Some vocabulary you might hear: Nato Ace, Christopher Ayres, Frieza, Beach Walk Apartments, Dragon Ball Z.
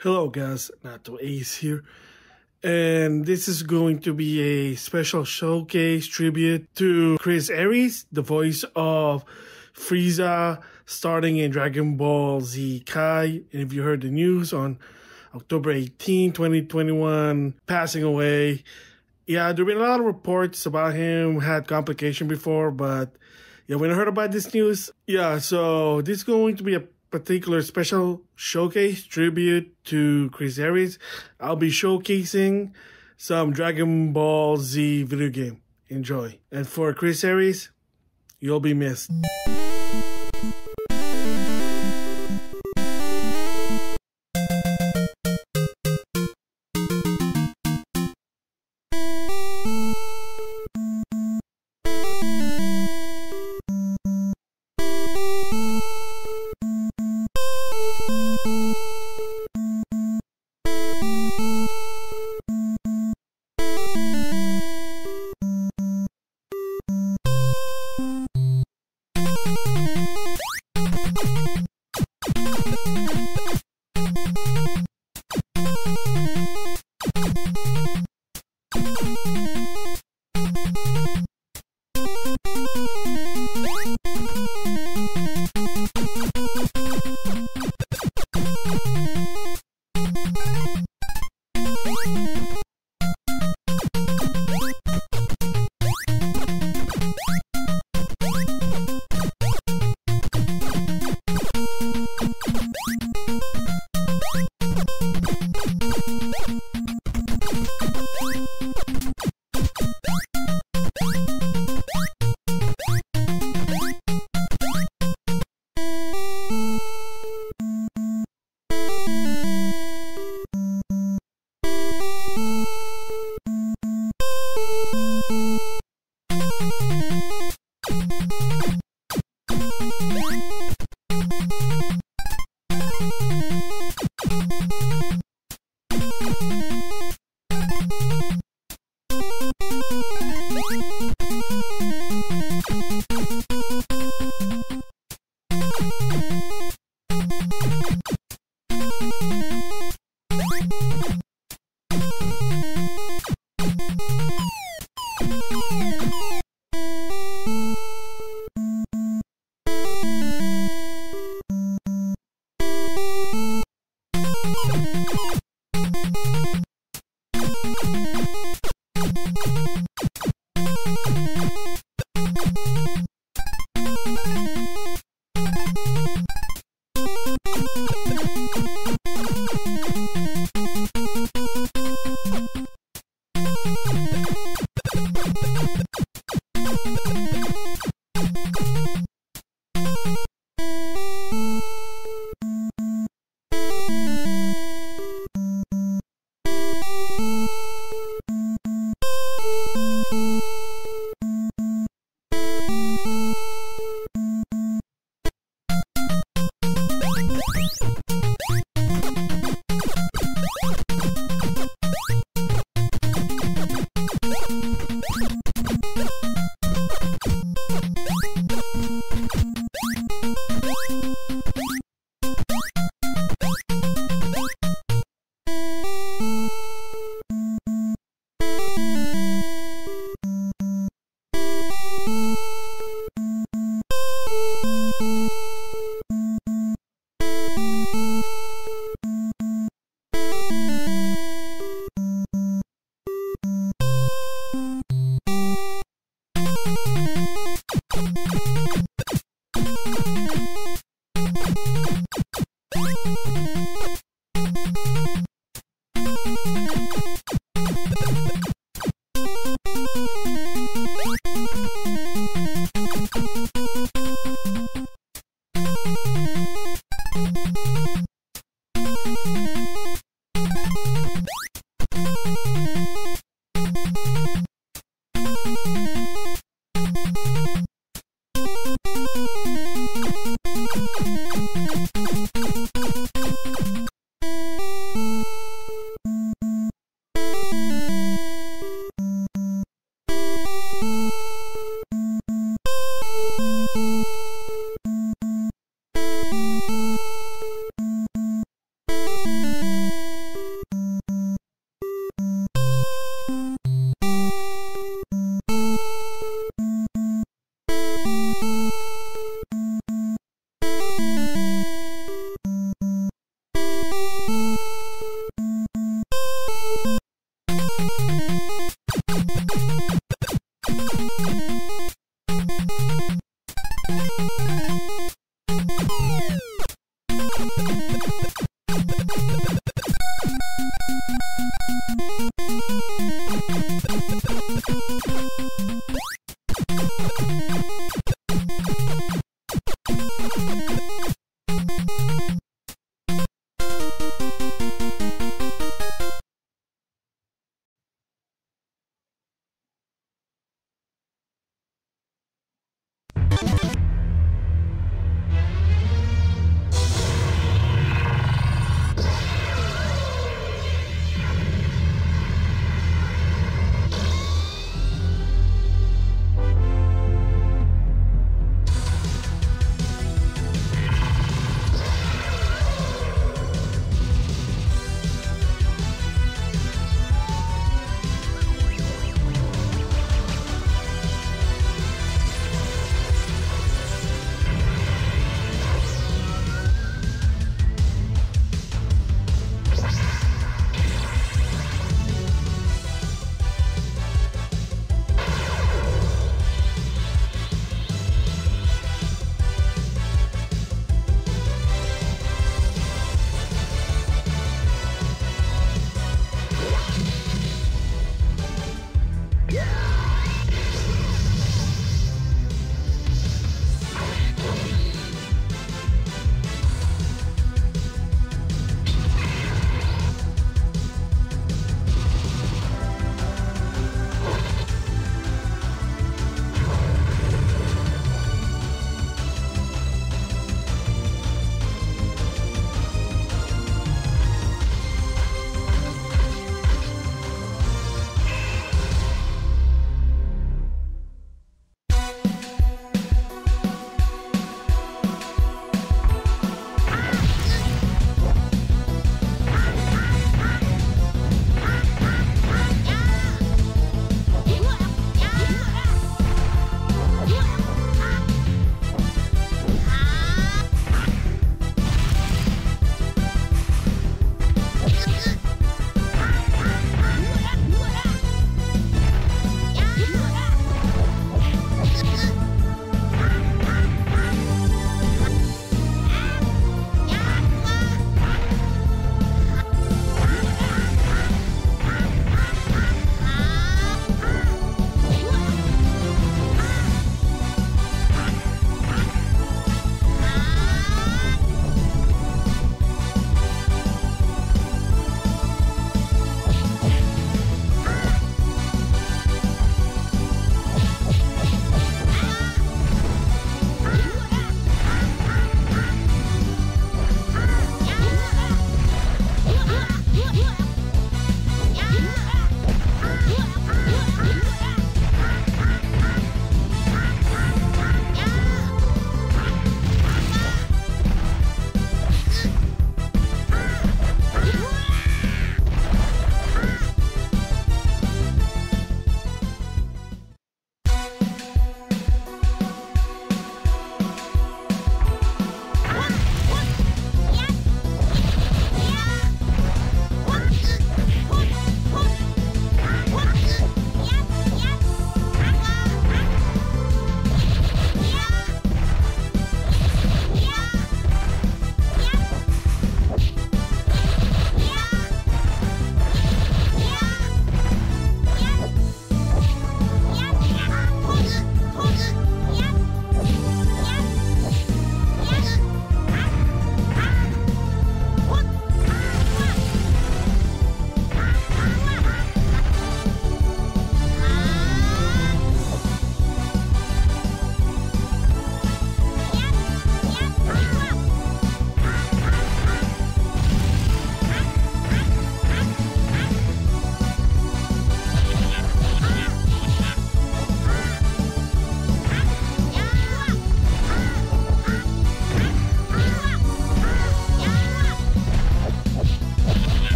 Hello guys, Nato Ace here, and this is going to be a special showcase tribute to Chris Ayres, the voice of Frieza, starting in Dragon Ball Z Kai. And if you heard the news on October 18, 2021, passing away. Yeah, there have been a lot of reports about him, had complication before, but yeah, when I heard about this news, yeah, so this is going to be a particular special showcase tribute to Chris Ayres. I'll be showcasing some Dragon Ball Z video game. Enjoy. And for Chris Ayres, you'll be missed.